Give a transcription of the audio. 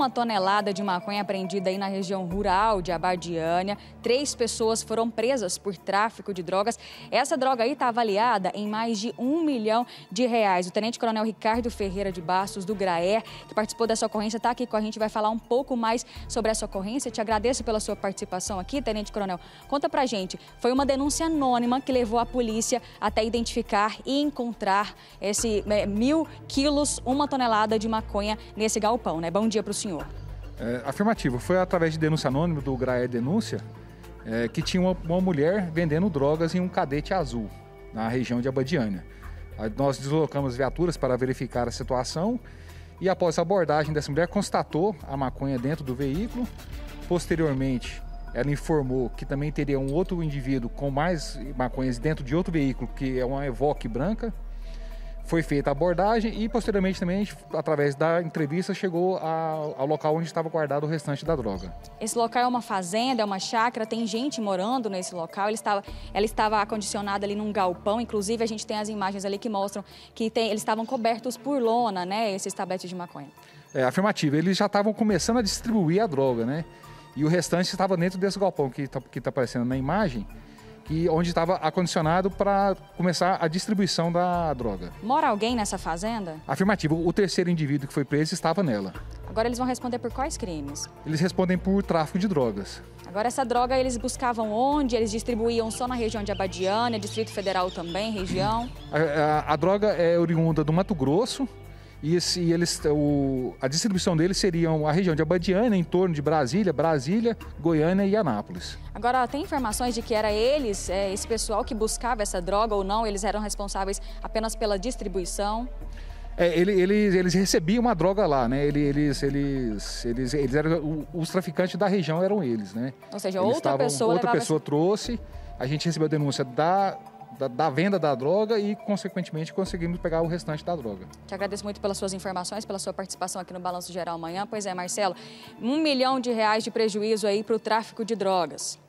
1 tonelada de maconha apreendida aí na região rural de Abadiânia. 3 pessoas foram presas por tráfico de drogas. Essa droga aí está avaliada em mais de R$ 1 milhão. O Tenente-Coronel Ricardo Ferreira de Bastos, do GRAE, que participou dessa ocorrência, está aqui com a gente, vai falar um pouco mais sobre essa ocorrência. Te agradeço pela sua participação aqui, Tenente-Coronel. Conta pra gente, foi uma denúncia anônima que levou a polícia até identificar e encontrar esse 1.000 quilos, 1 tonelada de maconha nesse galpão, né? Bom dia para o senhor. Afirmativo, foi através de denúncia anônima do GRAE Denúncia, que tinha uma mulher vendendo drogas em um cadete azul, na região de Abadiânia. Nós deslocamos viaturas para verificar a situação e, após a abordagem dessa mulher, constatou a maconha dentro do veículo. Posteriormente, ela informou que também teria um outro indivíduo com mais maconhas dentro de outro veículo, que é uma Evoque branca. Foi feita a abordagem e, posteriormente, também, através da entrevista, chegou ao local onde estava guardado o restante da droga. Esse local é uma fazenda, é uma chácara, tem gente morando nesse local. Ela estava acondicionada ali num galpão, inclusive a gente tem as imagens ali que mostram que eles estavam cobertos por lona, né, esses tabletes de maconha. Afirmativo, eles já estavam começando a distribuir a droga, né, e o restante estava dentro desse galpão que está aparecendo na imagem, e onde estava acondicionado para começar a distribuição da droga. Mora alguém nessa fazenda? Afirmativo, o terceiro indivíduo que foi preso estava nela. Agora eles vão responder por quais crimes? Eles respondem por tráfico de drogas. Agora essa droga eles buscavam onde? Eles distribuíam só na região de Abadiânia, Distrito Federal também, região? A droga é oriunda do Mato Grosso e a distribuição deles seriam a região de Abadiânia, em torno de Brasília, Goiânia e Anápolis. Agora, tem informações de que era eles, esse pessoal que buscava essa droga ou não? Eles eram responsáveis apenas pela distribuição? Eles recebiam uma droga lá, né? Eles eram os traficantes da região, eram eles, né? Ou seja, outra pessoa trouxe, a gente recebeu a denúncia da venda da droga e, consequentemente, conseguimos pegar o restante da droga. Te agradeço muito pelas suas informações, pela sua participação aqui no Balanço Geral amanhã. Pois é, Marcelo, R$ 1 milhão de prejuízo aí para o tráfico de drogas.